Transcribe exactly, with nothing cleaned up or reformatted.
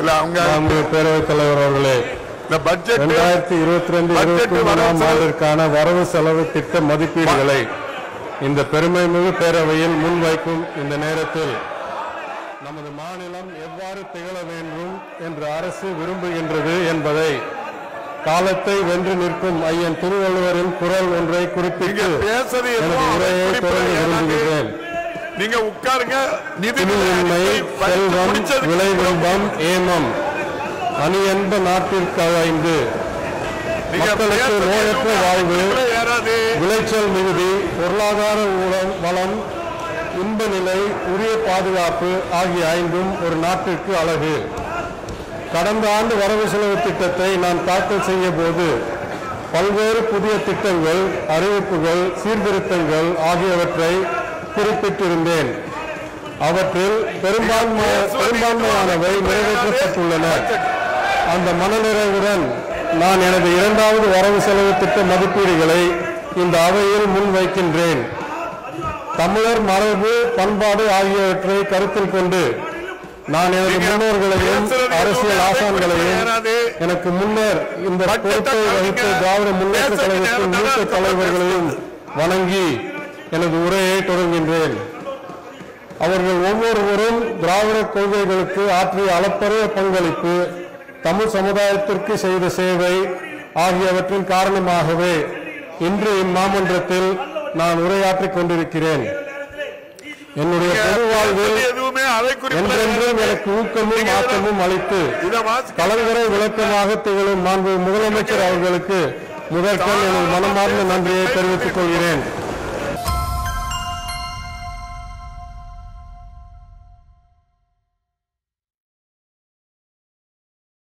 திருவள்ளுவரின் நீங்க உட்காருங்க. நிதிநிலைமை செல்வம் விளைவம்பம் ஏமம் அணி என்ப நாட்டிற்காய்ந்து மக்களுக்கு நோயற்ற வாழ்வு விளைச்சல் மிகுதி பொருளாதார வளம் இன்ப நிலை உரிய பாதுகாப்பு ஆகிய ஐந்தும் ஒரு நாட்டிற்கு அழகு. கடந்த ஆண்டு வரவு செலவு திட்டத்தை நான் தாக்கல் செய்ய போது பல்வேறு புதிய திட்டங்கள் அறிவிப்புகள் சீர்திருத்தங்கள் ஆகியவற்றை குறிப்பிட்டிருந்தேன். அவற்றில் பெரும்பான்மை பெரும்பான்மையானவை நிறைவேற்றப்பட்டுள்ளன. அந்த மனநிறைவுடன் நான் எனது இரண்டாவது வரவு செலவு திட்ட மதிப்பீடுகளை இந்த அவையில் முன்வைக்கின்றேன். தமிழர் மரபு பண்பாடு ஆகியவற்றை கருத்தில் கொண்டு நான் எனது முன்னோர்களையும் அரசியல் ஆசான்களையும் எனக்கு முன்னர் இந்த பொறுப்பை வகித்த திராவிட முன்னேற்ற கழகத்தின் மூத்த தலைவர்களையும் வணங்கி எனது உரையை தொடர்கின்றேன். அவர்கள் ஒவ்வொருவரும் திராவிட கொள்கைகளுக்கு ஆற்றிய அளப்பரிய பங்களிப்பு, தமிழ் சமுதாயத்திற்கு செய்த சேவை ஆகியவற்றின் காரணமாகவே இன்று இம்மாமன்றத்தில் நான் உரையாற்றிக் கொண்டிருக்கிறேன். என்னுடைய பொது வாழ்வில் என்றென்றும் எனக்கு ஊக்கமும் ஆக்கமும் அளித்து கலைஞரை விளக்கமாக திகழும் மாண்பு முதலமைச்சர் அவர்களுக்கு முதற்கண் எனது மனமார்ந்த நன்றியை தெரிவித்துக் கொள்கிறேன்.